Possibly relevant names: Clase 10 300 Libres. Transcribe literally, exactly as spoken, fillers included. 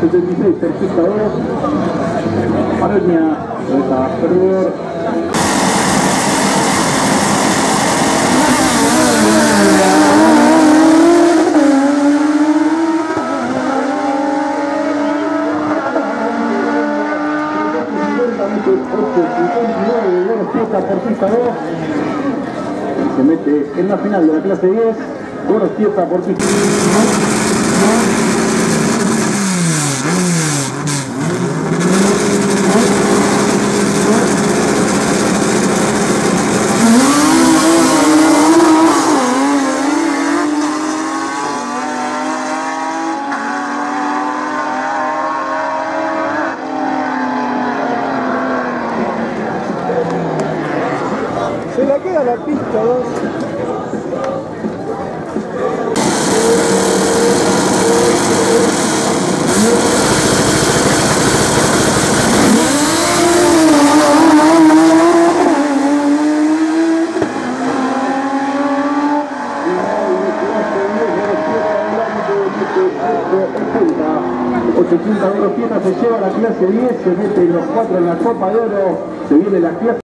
sedemdesát šest terčista euro, parodňa letá prvor. Se mete en la final de la clase diez, Boros Tiesa por pista. Se la queda la pista dos. ochenta euros, se lleva la clase diez, se mete los cuatro en la Copa de Oro, se viene la clase.